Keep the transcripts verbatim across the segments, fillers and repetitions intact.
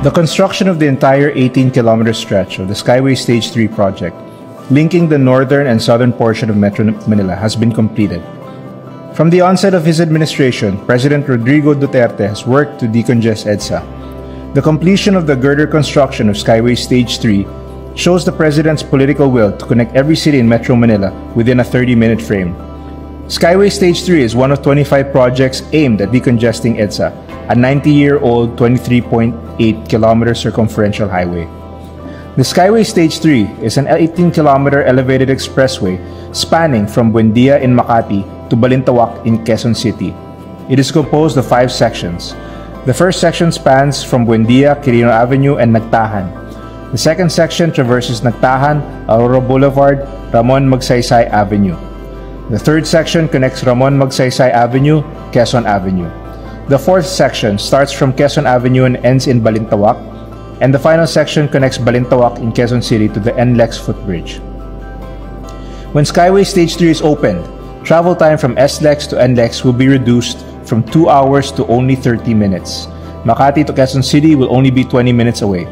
The construction of the entire eighteen kilometer stretch of the Skyway Stage three project, linking the northern and southern portion of Metro Manila, has been completed. From the onset of his administration, President Rodrigo Duterte has worked to decongest EDSA. The completion of the girder construction of Skyway Stage three shows the President's political will to connect every city in Metro Manila within a thirty minute frame. Skyway Stage three is one of twenty-five projects aimed at decongesting EDSA, a ninety year old twenty-three point eight kilometer circumferential highway. The Skyway Stage three is an eighteen kilometer elevated expressway spanning from Buendia in Makati to Balintawak in Quezon City. It is composed of five sections. The first section spans from Buendia, Quirino Avenue, and Nagtahan. The second section traverses Nagtahan, Aurora Boulevard, Ramon Magsaysay Avenue. The third section connects Ramon Magsaysay Avenue, Quezon Avenue. The fourth section starts from Quezon Avenue and ends in Balintawak, and the final section connects Balintawak in Quezon City to the N LEX footbridge. When Skyway Stage three is opened, travel time from S LEX to N LEX will be reduced from two hours to only thirty minutes. Makati to Quezon City will only be twenty minutes away.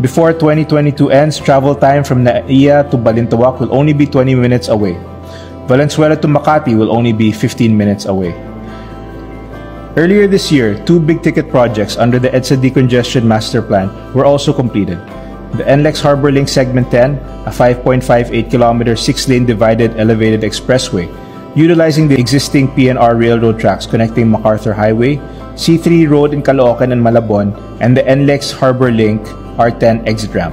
Before twenty twenty-two ends, travel time from Naia to Balintawak will only be twenty minutes away. Valenzuela to Makati will only be fifteen minutes away. Earlier this year, two big-ticket projects under the EDSA Decongestion Master Plan were also completed. The N LEX Harbor Link Segment ten, a five point five eight kilometer six lane divided elevated expressway, utilizing the existing P N R railroad tracks connecting MacArthur Highway, C three Road in Caloocan and Malabon, and the N LEX Harbor Link R ten exit ramp,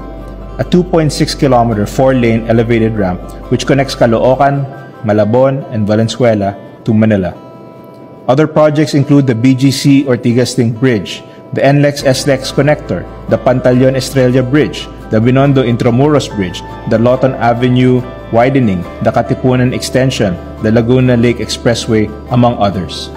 a two point six kilometer four lane elevated ramp which connects Caloocan, Malabon, and Valenzuela to Manila. Other projects include the B G C Ortigas Link Bridge, the N LEX-S LEX Connector, the Pantaleon Estrella Bridge, the Binondo-Intramuros Bridge, the Lawton Avenue Widening, the Katipunan Extension, the Laguna Lake Expressway, among others.